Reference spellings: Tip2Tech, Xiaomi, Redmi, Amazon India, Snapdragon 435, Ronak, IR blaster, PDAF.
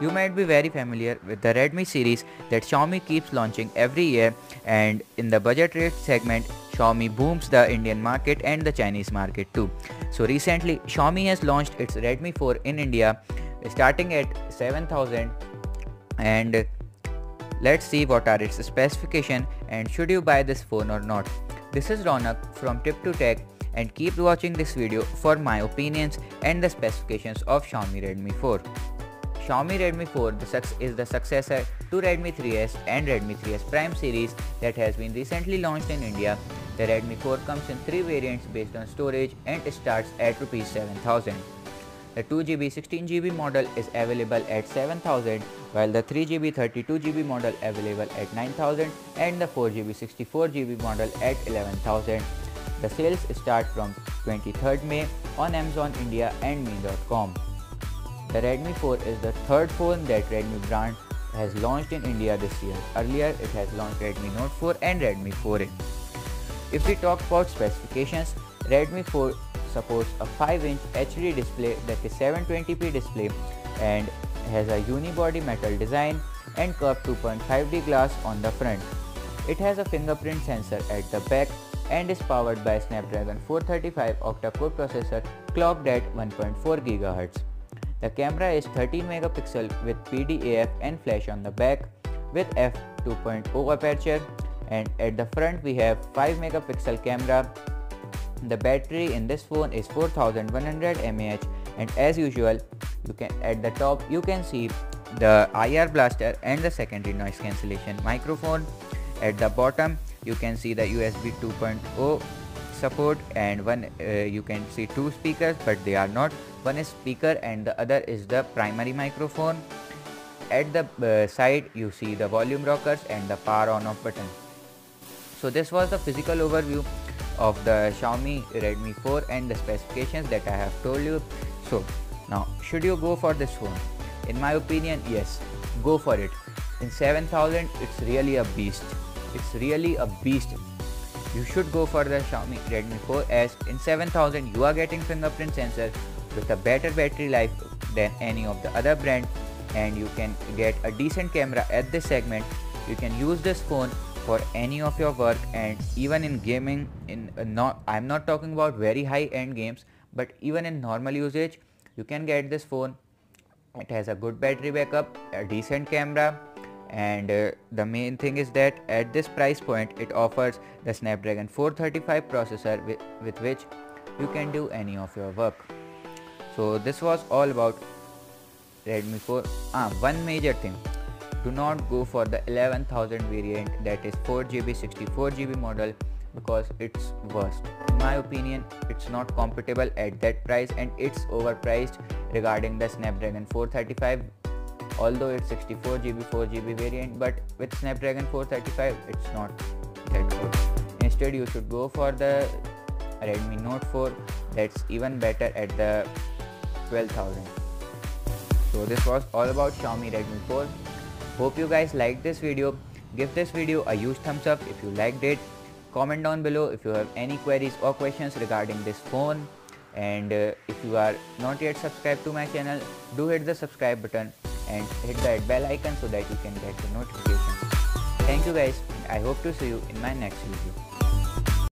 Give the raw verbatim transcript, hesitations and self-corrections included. You might be very familiar with the Redmi series that Xiaomi keeps launching every year, and in the budget rate segment, Xiaomi booms the Indian market and the Chinese market too. So recently, Xiaomi has launched its Redmi four in India starting at seven thousand, and let's see what are its specifications and should you buy this phone or not. This is Ronak from Tip two Tech, and keep watching this video for my opinions and the specifications of Xiaomi Redmi four. Xiaomi Redmi four is the successor to Redmi three S and Redmi three S Prime series that has been recently launched in India. The Redmi four comes in three variants based on storage and starts at rupees seven thousand. The two G B sixteen G B model is available at seven thousand, while the three G B thirty-two G B model available at nine thousand and the four G B sixty-four G B model at eleven thousand. The sales start from twenty-third May on Amazon India and Mi dot com. The Redmi four is the third phone that Redmi brand has launched in India this year. Earlier it has launched Redmi Note four and Redmi four A. If we talk about specifications, Redmi four supports a five inch H D display that is seven twenty p display and has a unibody metal design and curved two point five D glass on the front. It has a fingerprint sensor at the back and is powered by Snapdragon four thirty-five octa-core processor clocked at one point four gigahertz. The camera is thirteen megapixel with P D A F and flash on the back with f two point oh aperture, and at the front we have five megapixel camera. The battery in this phone is four thousand one hundred milliamp hours, and as usual you can at the top you can see the I R blaster and the secondary noise cancellation microphone. At the bottom you can see the U S B two point oh support, and one uh, you can see two speakers, but they are not. One is speaker and the other is the primary microphone. At the uh, side you see the volume rockers and the power on off button. So this was the physical overview of the Xiaomi Redmi four and the specifications that I have told you. So now, should you go for this phone? In my opinion, yes, go for it. In seven thousand, it's really a beast. It's really a beast. You should go for the Xiaomi Redmi four S. In seven thousand, you are getting fingerprint sensor with a better battery life than any of the other brand, and you can get a decent camera at this segment. You can use this phone for any of your work, and even in gaming, in uh, not I'm not talking about very high end games, but even in normal usage you can get this phone. It has a good battery backup, a decent camera, and uh, the main thing is that at this price point it offers the Snapdragon four thirty-five processor with, with which you can do any of your work. So this was all about Redmi four. Ah, one major thing. Do not go for the eleven thousand variant that is four G B sixty-four G B model, because it's worst. In my opinion, it's not compatible at that price, and it's overpriced regarding the Snapdragon four thirty-five. Although it's sixty-four G B four G B variant, but with Snapdragon four thirty-five it's not that good. Instead you should go for the Redmi Note four, that's even better at the twelve thousand. So this was all about Xiaomi Redmi four. Hope you guys liked this video. Give this video a huge thumbs up if you liked it. Comment down below if you have any queries or questions regarding this phone. And uh, if you are not yet subscribed to my channel, do hit the subscribe button and hit the bell icon so that you can get the notifications. Thank you guys, and I hope to see you in my next video.